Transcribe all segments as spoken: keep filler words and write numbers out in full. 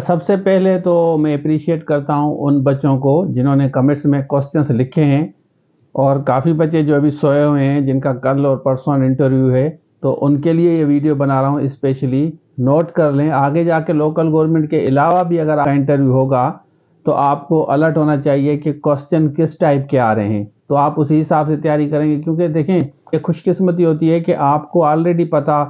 सबसे पहले तो मैं अप्रिशिएट करता हूं उन बच्चों को जिन्होंने कमेंट्स में क्वेश्चंस लिखे हैं, और काफ़ी बच्चे जो अभी सोए हुए हैं जिनका कल और परसों इंटरव्यू है, तो उनके लिए ये वीडियो बना रहा हूं स्पेशली। नोट कर लें, आगे जाके लोकल गवर्नमेंट के अलावा भी अगर आपका इंटरव्यू होगा तो आपको अलर्ट होना चाहिए कि क्वेश्चन किस टाइप के आ रहे हैं, तो आप उसी हिसाब से तैयारी करेंगे। क्योंकि देखें, ये खुशकिस्मती होती है कि आपको ऑलरेडी पता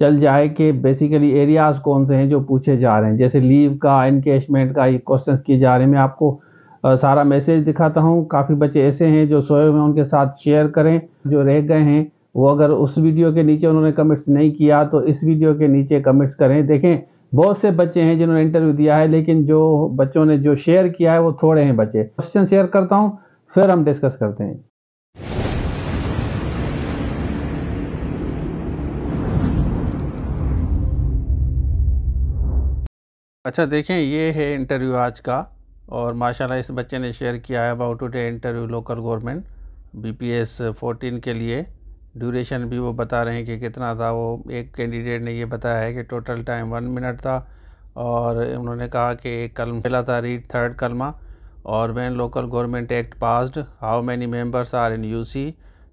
चल जाए कि बेसिकली एरियाज़ कौन से हैं जो पूछे जा रहे हैं, जैसे लीव का, इनकेशमेंट का, ये क्वेश्चंस किए जा रहे हैं। मैं आपको आ, सारा मैसेज दिखाता हूं। काफ़ी बच्चे ऐसे हैं जो सोए हुए हैं, उनके साथ शेयर करें। जो रह गए हैं वो अगर उस वीडियो के नीचे उन्होंने कमेंट्स नहीं किया तो इस वीडियो के नीचे कमेंट्स करें। देखें, बहुत से बच्चे हैं जिन्होंने इंटरव्यू दिया है, लेकिन जो बच्चों ने जो शेयर किया है वो थोड़े हैं बच्चे। क्वेश्चन शेयर करता हूँ, फिर हम डिस्कस करते हैं। अच्छा देखें, ये है इंटरव्यू आज का, और माशाल्लाह इस बच्चे ने शेयर किया है about today interview local government BPS चौदह के लिए। ड्यूरेशन भी वो बता रहे हैं कि कितना था। वो एक कैंडिडेट ने ये बताया है कि टोटल टाइम वन मिनट था, और उन्होंने कहा कि एक कलमा पहला था रीड थर्ड कलमा, और when local government act passed how many members are in UC,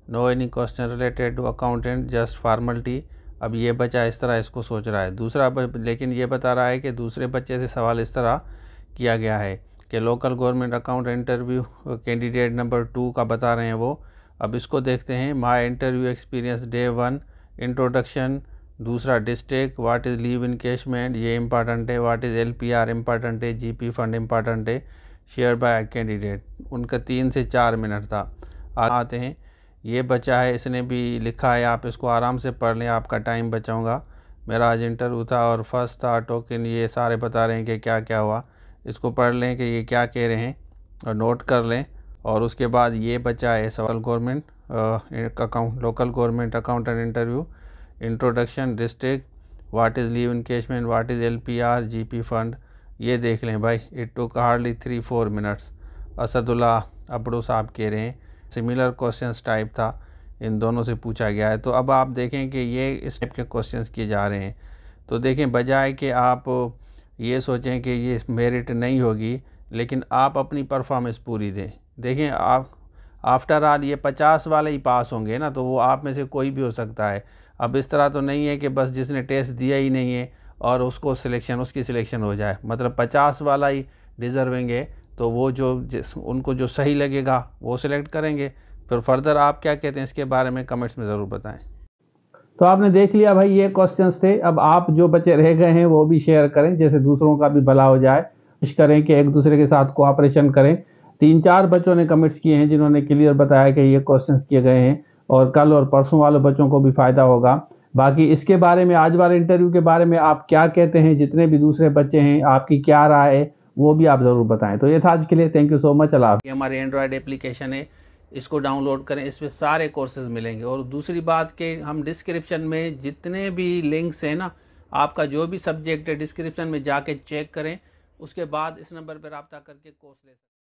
no any question related to accountant, just formality. अब ये बच्चा इस तरह इसको सोच रहा है। दूसरा लेकिन ये बता रहा है कि दूसरे बच्चे से सवाल इस तरह किया गया है कि local government account interview candidate number two का बता रहे हैं वो। अब इसको देखते हैं। My interview experience day one, introduction. दूसरा district, what is leave encashment, ये इंपॉर्टेंट है। व्हाट इज़ एलपीआर इंपॉर्टेंट है, जीपी फंड इंपॉर्टेंट है, शेयर बाय कैंडिडेट। उनका तीन से चार मिनट था। आते हैं, ये बच्चा है, इसने भी लिखा है, आप इसको आराम से पढ़ लें, आपका टाइम बचाऊंगा। मेरा आज इंटरव्यू था और फर्स्ट था टोकन, ये सारे बता रहे हैं कि क्या क्या हुआ। इसको पढ़ लें कि ये क्या कह रहे हैं और नोट कर लें। और उसके बाद ये बच्चा है सवाल government account local government accountant interview, introduction, district, what is leave encashment, what is L P R, G P fund. ये देख लें भाई, it took hardly three four minutes. Asadullah अबड़ू साहब कह रहे हैं सिमिलर क्वेश्चंस टाइप था, इन दोनों से पूछा गया है। तो अब आप देखें कि ये इस टाइप के क्वेश्चंस किए जा रहे हैं। तो देखें, बजाय कि आप ये सोचें कि ये मेरिट नहीं होगी, लेकिन आप अपनी परफॉर्मेंस पूरी दें। देखें, आप आफ्टर ऑल ये पचास वाले ही पास होंगे ना, तो वो आप में से कोई भी हो सकता है। अब इस तरह तो नहीं है कि बस जिसने टेस्ट दिया ही नहीं है और उसको सिलेक्शन उसकी सिलेक्शन हो जाए। मतलब पचास वाला ही डिजर्विंग है, तो वो जो जिस उनको जो सही लगेगा वो सिलेक्ट करेंगे। फिर फर्दर आप क्या कहते हैं इसके बारे में कमेंट्स में ज़रूर बताएं। तो आपने देख लिया भाई, ये क्वेश्चंस थे। अब आप जो बच्चे रह गए हैं वो भी शेयर करें, जैसे दूसरों का भी भला हो जाए। कोशिश करें कि एक दूसरे के साथ कोऑपरेशन करें। तीन चार बच्चों ने कमेंट्स किए हैं जिन्होंने क्लियर बताया कि ये क्वेश्चंस किए गए हैं, और कल और परसों वाले बच्चों को भी फ़ायदा होगा। बाकी इसके बारे में, आज वाले इंटरव्यू के बारे में आप क्या कहते हैं, जितने भी दूसरे बच्चे हैं आपकी क्या राय है, वो भी आप ज़रूर बताएं। तो ये था आज के लिए, थैंक यू सो मच। अल्लाह। ये हमारे एंड्रॉयड एप्लीकेशन है, इसको डाउनलोड करें, इसमें सारे कोर्सेज मिलेंगे। और दूसरी बात कि हम डिस्क्रिप्शन में जितने भी लिंक्स हैं ना, आपका जो भी सब्जेक्ट है डिस्क्रिप्शन में जाके चेक करें, उसके बाद इस नंबर पर रब्ता करके कोर्स ले सकते हैं।